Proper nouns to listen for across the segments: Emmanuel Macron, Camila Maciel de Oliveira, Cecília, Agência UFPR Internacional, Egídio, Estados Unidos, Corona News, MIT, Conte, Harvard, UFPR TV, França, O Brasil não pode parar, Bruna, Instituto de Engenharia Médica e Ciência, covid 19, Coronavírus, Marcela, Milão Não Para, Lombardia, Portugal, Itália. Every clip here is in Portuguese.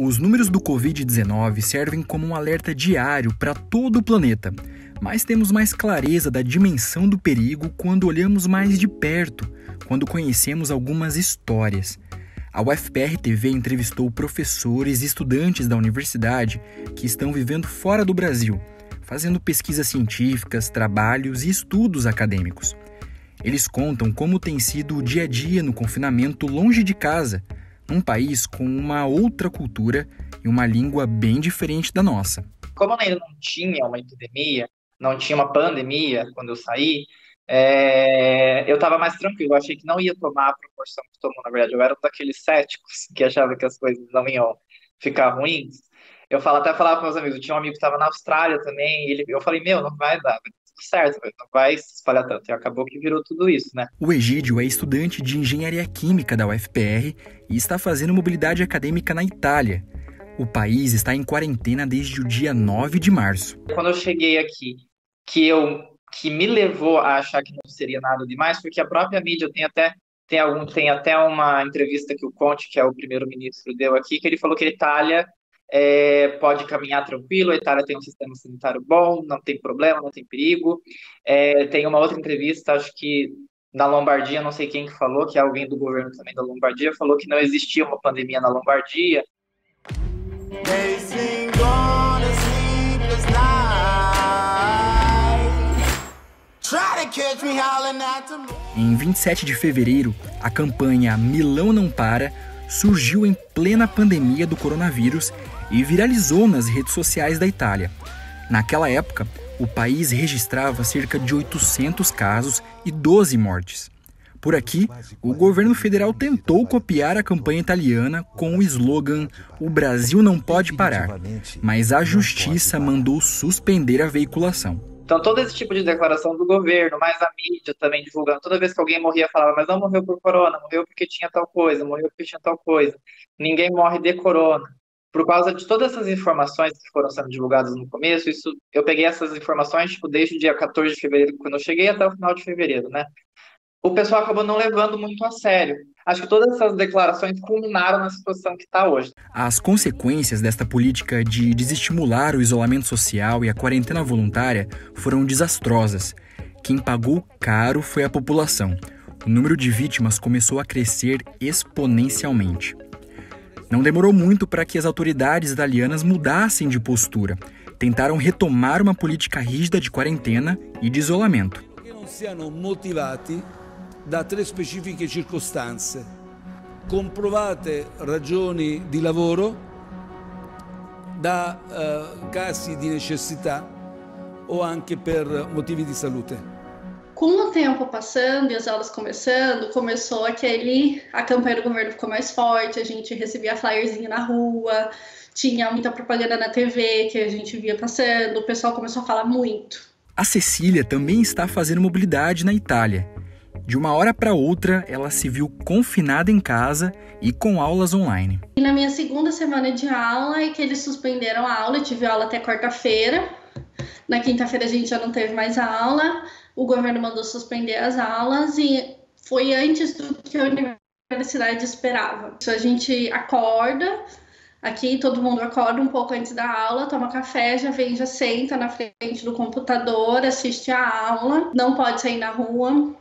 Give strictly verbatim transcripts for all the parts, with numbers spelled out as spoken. Os números do covid dezenove servem como um alerta diário para todo o planeta, mas temos mais clareza da dimensão do perigo quando olhamos mais de perto, quando conhecemos algumas histórias. A U F P R T V entrevistou professores e estudantes da universidade que estão vivendo fora do Brasil, fazendo pesquisas científicas, trabalhos e estudos acadêmicos. Eles contam como tem sido o dia a dia no confinamento longe de casa, num país com uma outra cultura e uma língua bem diferente da nossa. Como ainda não tinha uma epidemia, não tinha uma pandemia quando eu saí, É, eu estava mais tranquilo, eu achei que não ia tomar a proporção que tomou, na verdade. Eu era um daqueles céticos que achava que as coisas não iam ficar ruins. Eu falo, até falava com meus amigos, eu tinha um amigo que estava na Austrália também, e ele, eu falei, meu, não vai dar, vai tudo certo, não vai se espalhar tanto. E acabou que virou tudo isso, né? O Egídio é estudante de engenharia química da U F P R e está fazendo mobilidade acadêmica na Itália. O país está em quarentena desde o dia nove de março. Quando eu cheguei aqui, que eu... que me levou a achar que não seria nada demais, porque a própria mídia tem até, tem algum, tem até uma entrevista que o Conte, que é o primeiro-ministro, deu aqui, que ele falou que a Itália é, pode caminhar tranquilo, a Itália tem um sistema sanitário bom, não tem problema, não tem perigo. É, tem uma outra entrevista, acho que na Lombardia, não sei quem que falou, que é alguém do governo também da Lombardia, falou que não existia uma pandemia na Lombardia. Em vinte e sete de fevereiro, a campanha Milão Não Para surgiu em plena pandemia do coronavírus e viralizou nas redes sociais da Itália. Naquela época, o país registrava cerca de oitocentos casos e doze mortes. Por aqui, o governo federal tentou copiar a campanha italiana com o slogan "O Brasil não pode parar", mas a justiça mandou suspender a veiculação. Então, todo esse tipo de declaração do governo, mais a mídia também divulgando, toda vez que alguém morria, falava, mas não morreu por corona, morreu porque tinha tal coisa, morreu porque tinha tal coisa. Ninguém morre de corona. Por causa de todas essas informações que foram sendo divulgadas no começo, isso, eu peguei essas informações tipo, desde o dia quatorze de fevereiro, quando eu cheguei, até o final de fevereiro, né? O pessoal acabou não levando muito a sério. Acho que todas essas declarações culminaram na situação que está hoje. As consequências desta política de desestimular o isolamento social e a quarentena voluntária foram desastrosas. Quem pagou caro foi a população. O número de vítimas começou a crescer exponencialmente. Não demorou muito para que as autoridades italianas mudassem de postura. Tentaram retomar uma política rígida de quarentena e de isolamento. Que não sejam motivados da três specifiche circostanze, comprovate ragioni di lavoro, da uh, casi di necessità ou anche per motivi di salute. Com o tempo passando e as aulas começando, começou aquele, a campanha do governo ficou mais forte, a gente recebia flyerzinho na rua, tinha muita propaganda na T V que a gente via passando, o pessoal começou a falar muito. A Cecília também está fazendo mobilidade na Itália. De uma hora para outra, ela se viu confinada em casa e com aulas online. E na minha segunda semana de aula é que eles suspenderam a aula, eu tive aula até quarta-feira. Na quinta-feira a gente já não teve mais a aula, o governo mandou suspender as aulas e foi antes do que a universidade esperava. Isso a gente acorda, aqui todo mundo acorda um pouco antes da aula, toma café, já vem, já senta na frente do computador, assiste a aula, não pode sair na rua.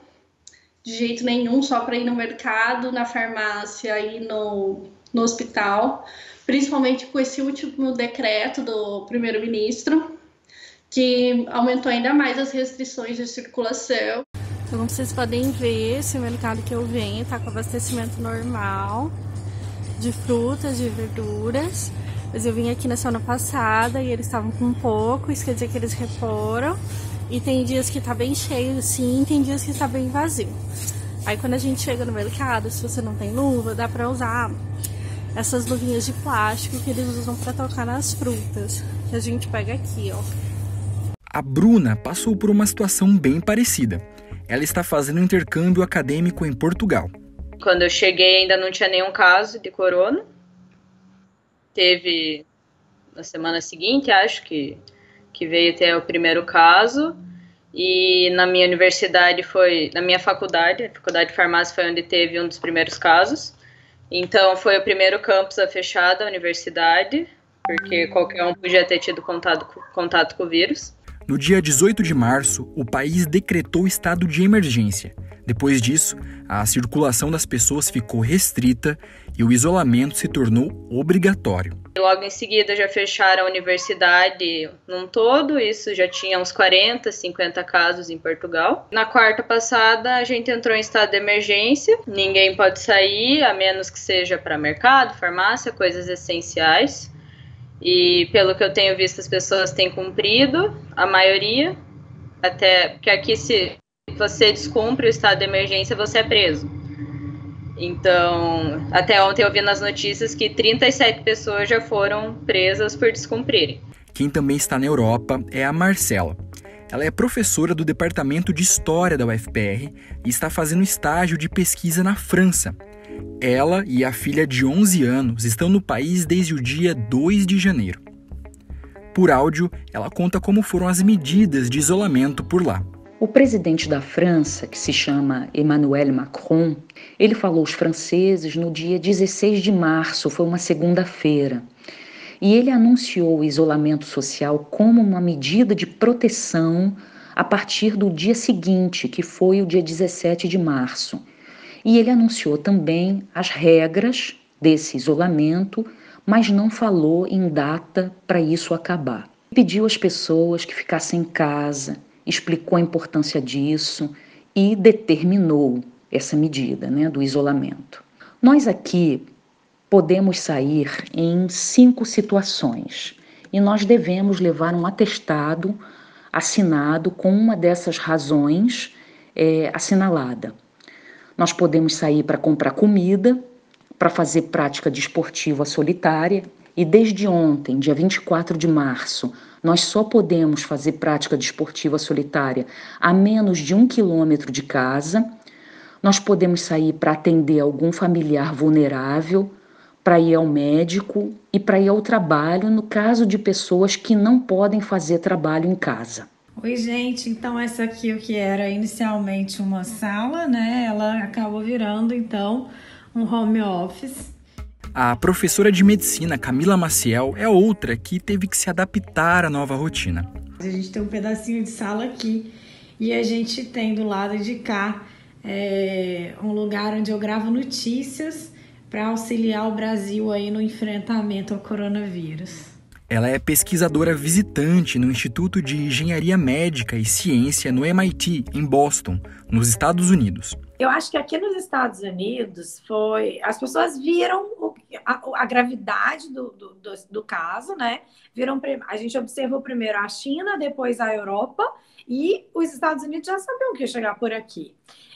De jeito nenhum, só para ir no mercado, na farmácia e no, no hospital, principalmente com esse último decreto do primeiro-ministro, que aumentou ainda mais as restrições de circulação. Então, como vocês podem ver, esse mercado que eu venho está com abastecimento normal de frutas, de verduras, mas eu vim aqui na semana passada e eles estavam com pouco, isso quer dizer que eles reporam. E tem dias que tá bem cheio, sim, tem dias que tá bem vazio. Aí quando a gente chega no mercado, se você não tem luva, dá pra usar essas luvinhas de plástico que eles usam pra tocar nas frutas, que a gente pega aqui, ó. A Bruna passou por uma situação bem parecida. Ela está fazendo um intercâmbio acadêmico em Portugal. Quando eu cheguei ainda não tinha nenhum caso de corona. Teve na semana seguinte, acho que... que veio até o primeiro caso, e na minha universidade foi, na minha faculdade, a faculdade de farmácia foi onde teve um dos primeiros casos, Então, foi o primeiro campus a fechar da universidade, porque qualquer um podia ter tido contato, contato com o vírus. No dia dezoito de março, o país decretou estado de emergência. Depois disso, a circulação das pessoas ficou restrita e o isolamento se tornou obrigatório. Logo em seguida, já fecharam a universidade num todo, isso já tinha uns quarenta, cinquenta casos em Portugal. Na quarta passada, a gente entrou em estado de emergência, ninguém pode sair, a menos que seja para mercado, farmácia, coisas essenciais. E pelo que eu tenho visto, as pessoas têm cumprido, a maioria, até porque aqui se você descumpre o estado de emergência, você é preso. Então, até ontem eu vi nas notícias que trinta e sete pessoas já foram presas por descumprirem. Quem também está na Europa é a Marcela. Ela é professora do Departamento de História da U F P R e está fazendo estágio de pesquisa na França. Ela e a filha de onze anos estão no país desde o dia dois de janeiro. Por áudio, ela conta como foram as medidas de isolamento por lá. O presidente da França, que se chama Emmanuel Macron, ele falou aos franceses no dia dezesseis de março, foi uma segunda-feira. E ele anunciou o isolamento social como uma medida de proteção a partir do dia seguinte, que foi o dia dezessete de março. E ele anunciou também as regras desse isolamento, mas não falou em data para isso acabar. Pediu às pessoas que ficassem em casa, explicou a importância disso e determinou essa medida, né, do isolamento. Nós aqui podemos sair em cinco situações e nós devemos levar um atestado assinado com uma dessas razões é, assinalada. Nós podemos sair para comprar comida, para fazer prática desportiva solitária. E desde ontem, dia vinte e quatro de março, nós só podemos fazer prática desportiva solitária a menos de um quilômetro de casa. Nós podemos sair para atender algum familiar vulnerável, para ir ao médico e para ir ao trabalho, no caso de pessoas que não podem fazer trabalho em casa. Oi, gente, então essa aqui, o que era inicialmente uma sala, né, ela acabou virando, então, um home office. A professora de medicina Camila Maciel é outra que teve que se adaptar à nova rotina. A gente tem um pedacinho de sala aqui e a gente tem do lado de cá é, um lugar onde eu gravo notícias para auxiliar o Brasil aí no enfrentamento ao coronavírus. Ela é pesquisadora visitante no Instituto de Engenharia Médica e Ciência no M I T, em Boston, nos Estados Unidos. Eu acho que aqui nos Estados Unidos foi... As pessoas viram o, a, a gravidade do, do, do, do caso, né? Viram, a gente observou primeiro a China, depois a Europa, e os Estados Unidos já sabiam que ia chegar por aqui.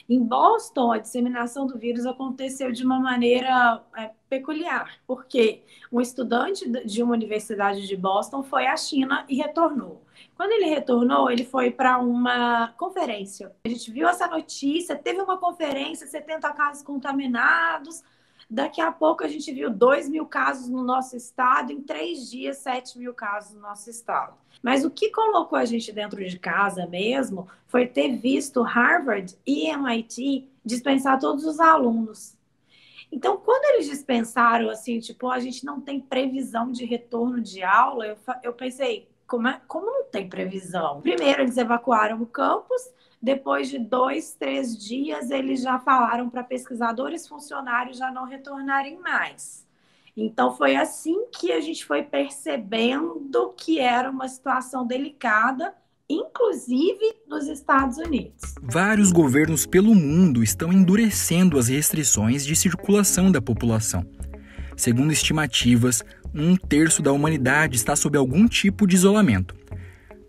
Em Boston, a disseminação do vírus aconteceu de uma maneira é, peculiar, porque um estudante de uma universidade de Boston foi à China e retornou. Quando ele retornou, ele foi para uma conferência. A gente viu essa notícia, teve uma conferência, setenta casos contaminados. Daqui a pouco a gente viu dois mil casos no nosso estado, em três dias, sete mil casos no nosso estado. Mas o que colocou a gente dentro de casa mesmo foi ter visto Harvard e M I T dispensar todos os alunos. Então, quando eles dispensaram, assim, tipo, a gente não tem previsão de retorno de aula, eu, eu pensei, como, é, como não tem previsão? Primeiro, eles evacuaram o campus. Depois de dois, três dias, eles já falaram para pesquisadores, funcionários já não retornarem mais. Então, foi assim que a gente foi percebendo que era uma situação delicada, inclusive nos Estados Unidos. Vários governos pelo mundo estão endurecendo as restrições de circulação da população. Segundo estimativas, um terço da humanidade está sob algum tipo de isolamento.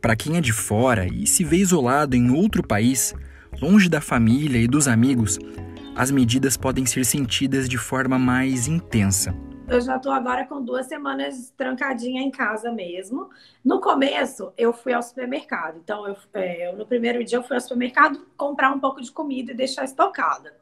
Para quem é de fora e se vê isolado em outro país, longe da família e dos amigos, as medidas podem ser sentidas de forma mais intensa. Eu já estou agora com duas semanas trancadinha em casa mesmo. No começo, eu fui ao supermercado. Então, eu, é, no primeiro dia, eu fui ao supermercado comprar um pouco de comida e deixar estocada.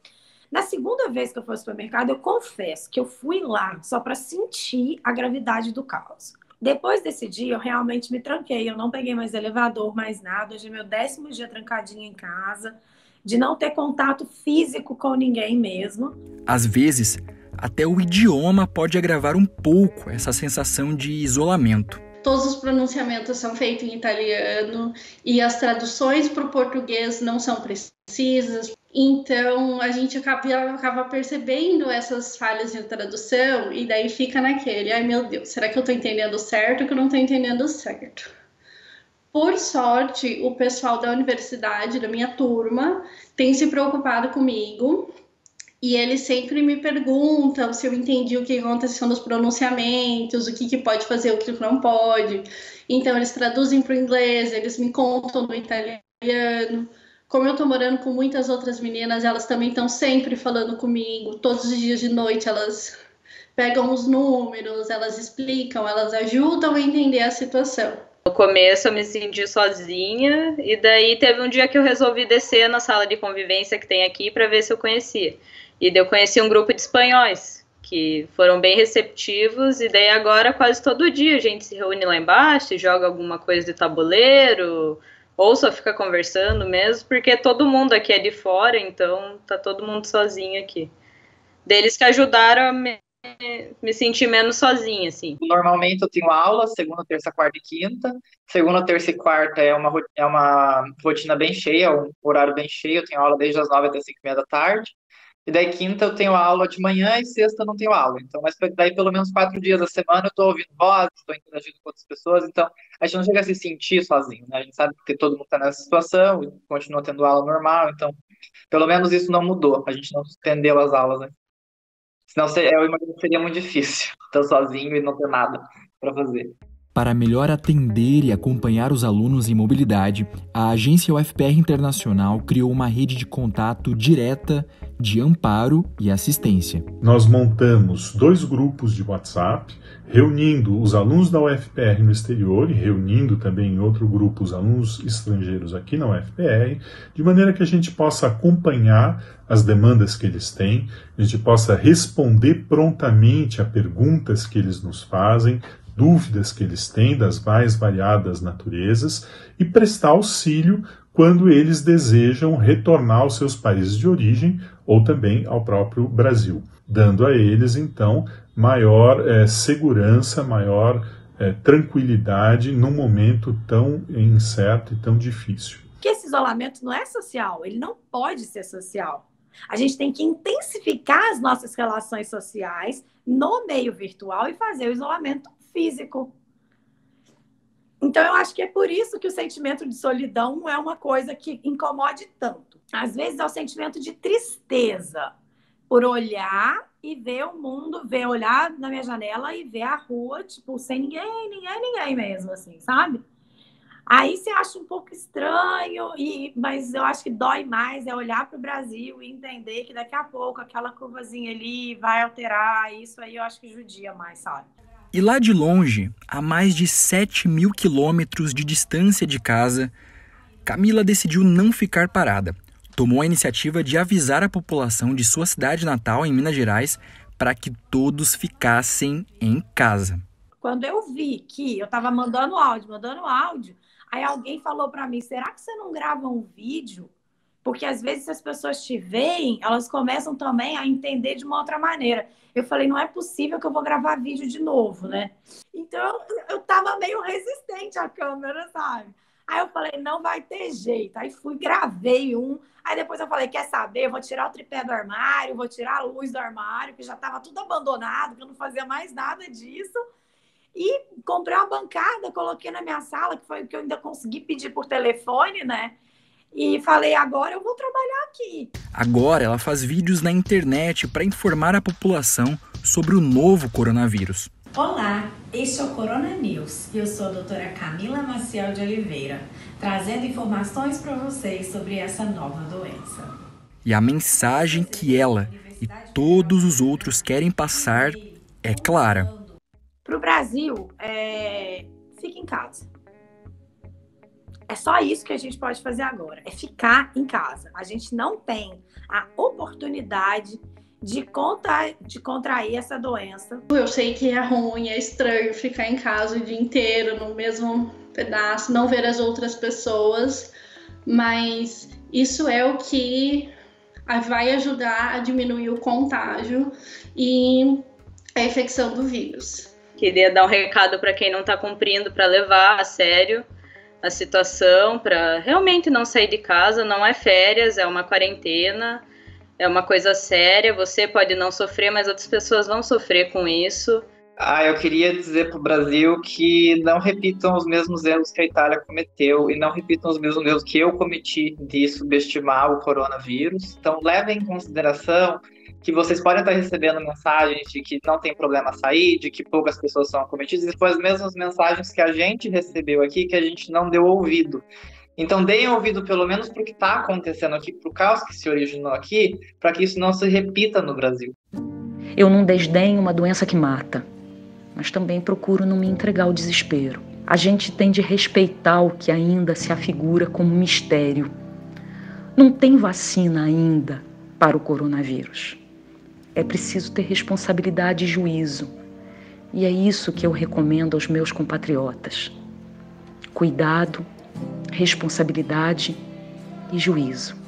Na segunda vez que eu fui ao supermercado, eu confesso que eu fui lá só para sentir a gravidade do caos. Depois desse dia, eu realmente me tranquei, eu não peguei mais elevador, mais nada. Hoje é meu décimo dia trancadinha em casa, de não ter contato físico com ninguém mesmo. Às vezes, Até o idioma pode agravar um pouco essa sensação de isolamento. Todos os pronunciamentos são feitos em italiano e as traduções para o português não são precisas. Então, a gente acaba, acaba percebendo essas falhas de tradução e daí fica naquele, ai meu Deus, será que eu estou entendendo certo ou que eu não estou entendendo certo? Por sorte, o pessoal da universidade, da minha turma, tem se preocupado comigo. E eles sempre me perguntam se eu entendi o que aconteceu nos pronunciamentos, o que, que pode fazer, o que não pode. Então, eles traduzem para o inglês, eles me contam no italiano. Como eu estou morando com muitas outras meninas, elas também estão sempre falando comigo. Todos os dias de noite, elas pegam os números, elas explicam, elas ajudam a entender a situação. No começo eu me senti sozinha e daí teve um dia que eu resolvi descer na sala de convivência que tem aqui para ver se eu conhecia. E daí eu conheci um grupo de espanhóis, que foram bem receptivos, e daí agora quase todo dia a gente se reúne lá embaixo, joga alguma coisa de tabuleiro, ou só fica conversando mesmo, porque todo mundo aqui é de fora, então tá todo mundo sozinho aqui. Deles que ajudaram a me, me sentir menos sozinha, assim. Normalmente eu tenho aula, segunda, terça, quarta e quinta. Segunda, terça e quarta é uma, é uma rotina bem cheia, um horário bem cheio, eu tenho aula desde as nove até cinco e meia da tarde. E daí quinta eu tenho aula de manhã e sexta eu não tenho aula. Então, mas daí pelo menos quatro dias da semana eu estou ouvindo voz, estou interagindo com outras pessoas. Então, a gente não chega a se sentir sozinho, né? A gente sabe que todo mundo está nessa situação e continua tendo aula normal. Então, pelo menos isso não mudou. A gente não suspendeu as aulas, né? Senão, eu imagino que seria muito difícil estar sozinho e não ter nada para fazer. Para melhor atender e acompanhar os alunos em mobilidade, a Agência U F P R Internacional criou uma rede de contato direta de amparo e assistência. Nós montamos dois grupos de WhatsApp, reunindo os alunos da U F P R no exterior e reunindo também em outro grupo os alunos estrangeiros aqui na U F P R, de maneira que a gente possa acompanhar as demandas que eles têm, a gente possa responder prontamente a perguntas que eles nos fazem, dúvidas que eles têm das mais variadas naturezas e prestar auxílio quando eles desejam retornar aos seus países de origem ou também ao próprio Brasil, dando a eles, então, maior eh, segurança, maior eh, tranquilidade num momento tão incerto e tão difícil. Que esse isolamento não é social, ele não pode ser social. A gente tem que intensificar as nossas relações sociais no meio virtual e fazer o isolamento físico. Então, eu acho que é por isso que o sentimento de solidão não é uma coisa que incomode tanto. Às vezes é o sentimento de tristeza por olhar e ver o mundo, ver, olhar na minha janela e ver a rua, tipo, sem ninguém, ninguém, ninguém mesmo, assim, sabe? Aí você acha um pouco estranho, e, mas eu acho que dói mais é olhar para o Brasil e entender que daqui a pouco aquela curvazinha ali vai alterar, isso aí eu acho que judia mais, sabe? E lá de longe, a mais de sete mil quilômetros de distância de casa, Camila decidiu não ficar parada. Tomou a iniciativa de avisar a população de sua cidade natal, em Minas Gerais, para que todos ficassem em casa. Quando eu vi que eu estava mandando áudio, mandando áudio, aí alguém falou para mim, será que você não grava um vídeo? Porque às vezes se as pessoas te veem, elas começam também a entender de uma outra maneira. Eu falei, não é possível que eu vou gravar vídeo de novo, né? Então, eu tava meio resistente à câmera, sabe? Aí eu falei, não vai ter jeito. Aí fui, gravei um. Aí depois eu falei, quer saber? Eu vou tirar o tripé do armário, vou tirar a luz do armário, que já tava tudo abandonado, que eu não fazia mais nada disso. E comprei uma bancada, coloquei na minha sala, que foi o que eu ainda consegui pedir por telefone, né? E falei, agora eu vou trabalhar aqui. Agora ela faz vídeos na internet para informar a população sobre o novo coronavírus. Olá, este é o Corona News e eu sou a doutora Camila Maciel de Oliveira, trazendo informações para vocês sobre essa nova doença. E a mensagem que ela e todos os outros querem passar é clara. Para o Brasil, é... fique em casa. É só isso que a gente pode fazer agora, é ficar em casa. A gente não tem a oportunidade de, contra... de contrair essa doença. Eu sei que é ruim, é estranho ficar em casa o dia inteiro, no mesmo pedaço, não ver as outras pessoas, mas isso é o que vai ajudar a diminuir o contágio e a infecção do vírus. Queria dar um recado para quem não está cumprindo, para levar a sério a situação, para realmente não sair de casa. Não é férias, é uma quarentena, é uma coisa séria. Você pode não sofrer, mas outras pessoas vão sofrer com isso. Ah, eu queria dizer para o Brasil que não repitam os mesmos erros que a Itália cometeu e não repitam os mesmos erros que eu cometi de subestimar o coronavírus. Então, levem em consideração que vocês podem estar recebendo mensagens de que não tem problema sair, de que poucas pessoas são acometidas, e depois as mesmas mensagens que a gente recebeu aqui, que a gente não deu ouvido. Então, deem ouvido pelo menos para o que está acontecendo aqui, para o caos que se originou aqui, para que isso não se repita no Brasil. Eu não desdenho uma doença que mata, mas também procuro não me entregar ao desespero. A gente tem de respeitar o que ainda se afigura como mistério. Não tem vacina ainda para o coronavírus. É preciso ter responsabilidade e juízo. E é isso que eu recomendo aos meus compatriotas. Cuidado, responsabilidade e juízo.